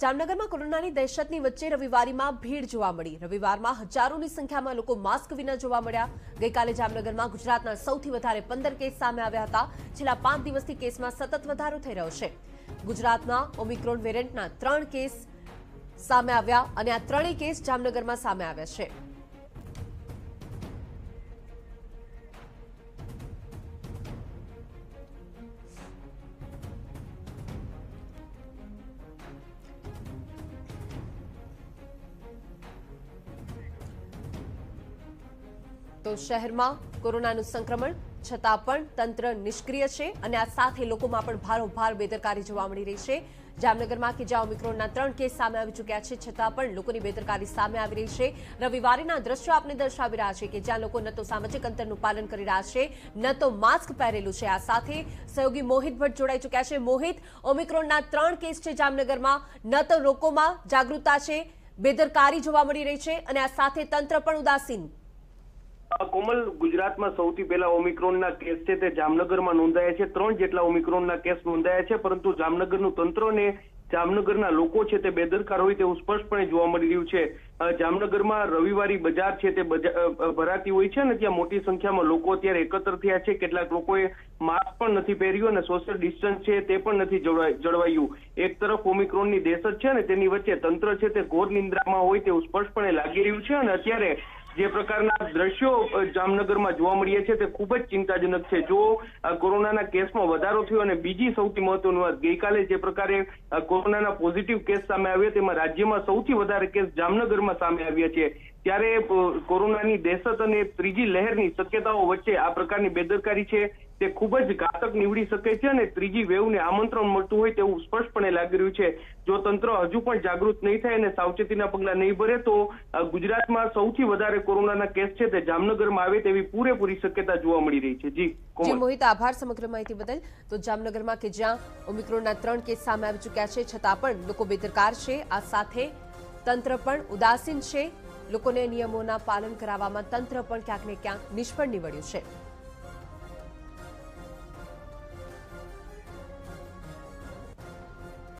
जामनगर में कोरोना की दहशत की वच्चे रविवार में भीड़ जोवा मळी। रविवार में हजारों की संख्या में लोग मास्क विना जोवा मळ्या। गई काले जामनगर में गुजरात में सौथी वधारे 15 केस सामे आव्या हता। छेल्ला 5 दिवसथी केस में सतत वधारो थई रह्यो छे। गुजरात में ओमिक्रोन वेरियंटना 3 केस सामे आव्या अने आ 3 केस जामनगर में सामे आव्या छे। तो शहर में कोरोना संक्रमण छता तंत्र निष्क्रिय है और आ साथ लोग में भारोभार बेदरकारी जोवा मळी रही है। जामनगर में कि ज्या ओमिक्रोन 3 केस सामे आवी चुक्या है छता लोग की बेदरकारी सामे आवी रही है। रविवार दृश्य आपने दर्शावी रहा है कि ज्या लोग न तो सामाजिक अंतरनु पालन करी रहा है न तो मास्क पहेरेलू है। आ साथ सहयोगी मोहित भट्ट जोड़ाई चुक्या है। मोहित, ओमिक्रोन 3 केस है जामनगर में, न तो लोग में जागरूकता है, बेदरकारी जोवा मळी रही है और आ साथ तंत्र पण उदासीन। कोमल, गुजरात में सौथी पहला ओमिक्रोन ना केस छे ते जामनगर में नोंधाया छे। 3 जेटला ओमिक्रोन ना केस नोंधाया छे, परंतु जामनगर नु तंत्र ने जामनगर ना लोको छे ते बेदरकार होय तेवुं स्पष्टपणे जोवा मळी रह्युं छे। जामनगर में रविवारी बजार छे ते भराती होय छे अने त्यां मोटी संख्या में लोग अत्यारे एकत्र थया छे। केटलाक लोकोए मास्क पण नथी पहेर्युं अने सोशल डिस्टन्स छे ते पण नथी जळवायुं। एक तरफ ओमिक्रोन नी दहशत छे अने तेनी वच्चे तंत्र छे ते घोर निंद्रामां होय तेवुं स्पष्टपणे लागी रह्युं छे अने अत्यारे जे प्रकारना दृश्यों जामनगर में जोवा मळ्या छे ते खूब ज चिंताजनक है। जो कोरोना केस में वधारो थयो अने बीजी सौथी महत्वनी वात, गई काले जे प्रकारे कोरोना पॉजिटिव केस सामे आव्या तेमां राज्य में सौथी वधारे केस जामनगर में सामे आव्या छे। त्यारे कोरोना की दहशत अने त्रीजी लहर की शक्यताओं वच्चे आ प्रकारनी बेदरकारी है ते खूब ज घातक नीवड़ी सके छे अने त्रीजी वेव ने आमंत्रण मळतुं होय तेवुं स्पष्टपणे लागी रह्युं छे। जो तंत्र हजू पण जागृत नहीं थाय अने सावचेतीना पगला नहीं भरे तो गुजरात में सौथी वधारे कोरोना केस छे ते जामनगर में आवे तेवी पूरेपूरी शक्यता जोवा मळी रही छे। जी मोहित, आभार समग्र माहिती बदल। तो जामनगर में कि ज्यां ओमिक्रोन 3 केस सामे आवी चुक्या छे छतां पण लोको बेदरकार छे, आ साथे तंत्र पण उदासीन छे। लोकोने नियमोना पालन करावामां तंत्र पण क्यांक ने क्यांक निष्फळ निवड्युं छे।